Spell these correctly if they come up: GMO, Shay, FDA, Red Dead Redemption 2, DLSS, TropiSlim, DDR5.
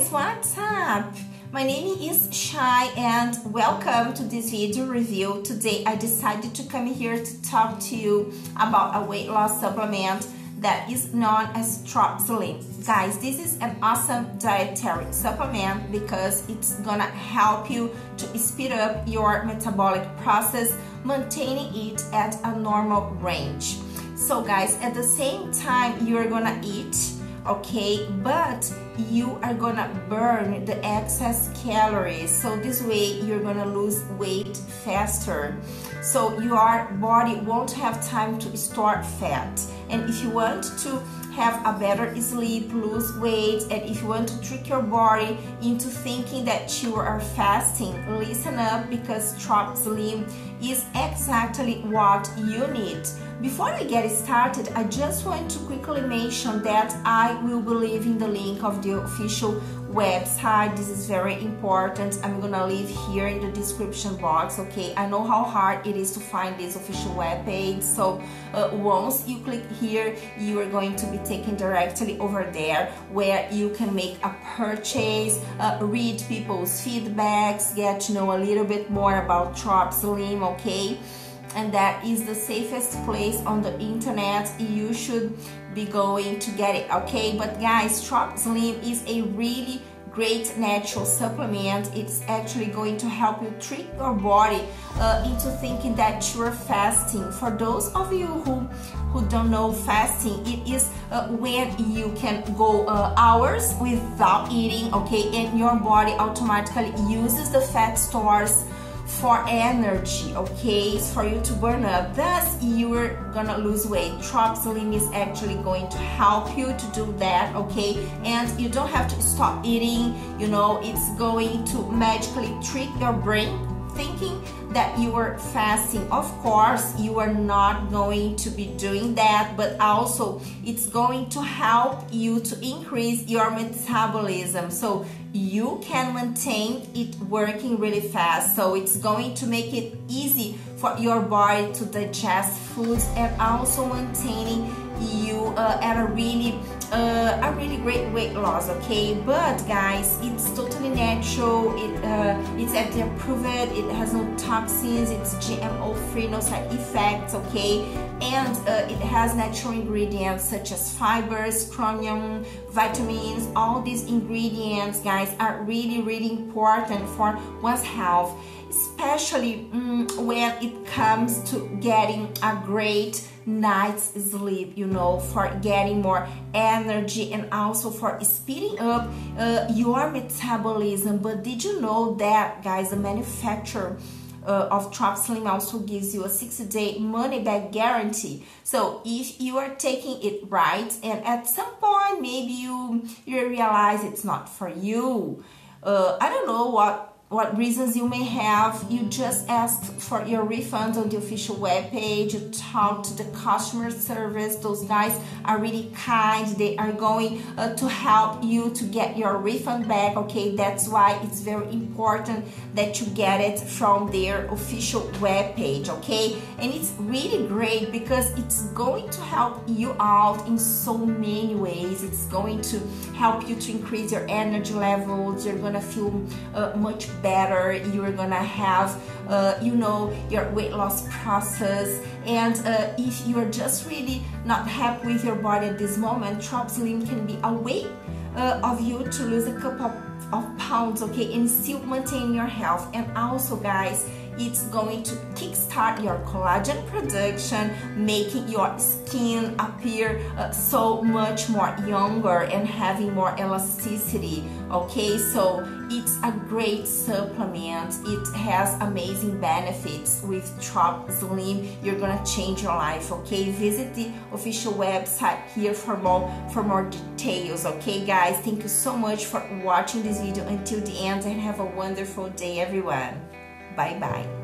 guys, what's up? My name is Shai and welcome to this video review. Today I decided to come here to talk to you about a weight loss supplement that is known as TropiSlim. Guys, this is an awesome dietary supplement because it's gonna help you to speed up your metabolic process, maintaining it at a normal range. So guys, at the same time you're gonna eat, okay, but you are gonna burn the excess calories, so this way you're gonna lose weight faster, so your body won't have time to store fat. And if you want to have a better sleep, lose weight, and if you want to trick your body into thinking that you are fasting, listen up, because TropiSlim is exactly what you need. Before we get started, I just want to quickly mention that I will be leaving the link of the official website. This is very important. I'm gonna leave here in the description box, okay? I know how hard it is to find this official webpage, so once you click here, you are going to be taken directly over there, where you can make a purchase, read people's feedbacks, get to know a little bit more about TropiSlim, okay? And that is the safest place on the internet you should be going to get it, okay? But guys, TropiSlim is a really great natural supplement. It's actually going to help you trick your body into thinking that you're fasting. For those of you who don't know, fasting, it is when you can go hours without eating, okay? And your body automatically uses the fat stores for energy, okay, for you to burn up, thus you're gonna lose weight. TropiSlim is actually going to help you to do that, okay? And you don't have to stop eating, you know, it's going to magically trick your brain thinking that you are fasting. Of course you are not going to be doing that, but also it's going to help you to increase your metabolism, so you can maintain it working really fast. So it's going to make it easy for your body to digest foods, and also maintaining you at a really great weight loss, okay? But guys, it's totally natural, it's FDA approved, it has no toxins, it's GMO free, no side effects, okay? And it has natural ingredients such as fibers, chromium, vitamins. All these ingredients, guys, are really important for one's health, especially when it comes to getting a great night's sleep, you know, for getting more energy and also for speeding up your metabolism. But did you know that, guys, the manufacturer of TropiSlim also gives you a 60-day money-back guarantee? So if you are taking it right and at some point maybe you realize it's not for you, I don't know what reasons you may have, you just asked for your refund on the official webpage, you talk to the customer service, those guys are really kind, they are going to help you to get your refund back, okay? That's why it's very important that you get it from their official webpage, okay? And it's really great because it's going to help you out in so many ways. It's going to help you to increase your energy levels, you're gonna feel much better, you're gonna have you know, your weight loss process. And if you're just really not happy with your body at this moment, TropiSlim can be a way of you to lose a couple of pounds, okay, and still maintain your health. And also, guys, it's going to kickstart your collagen production, making your skin appear so much more younger and having more elasticity, okay? So it's a great supplement, it has amazing benefits. With TropiSlim you're gonna change your life, okay? Visit the official website here for more details, okay guys? Thank you so much for watching this video until the end, and have a wonderful day everyone. Bye-bye.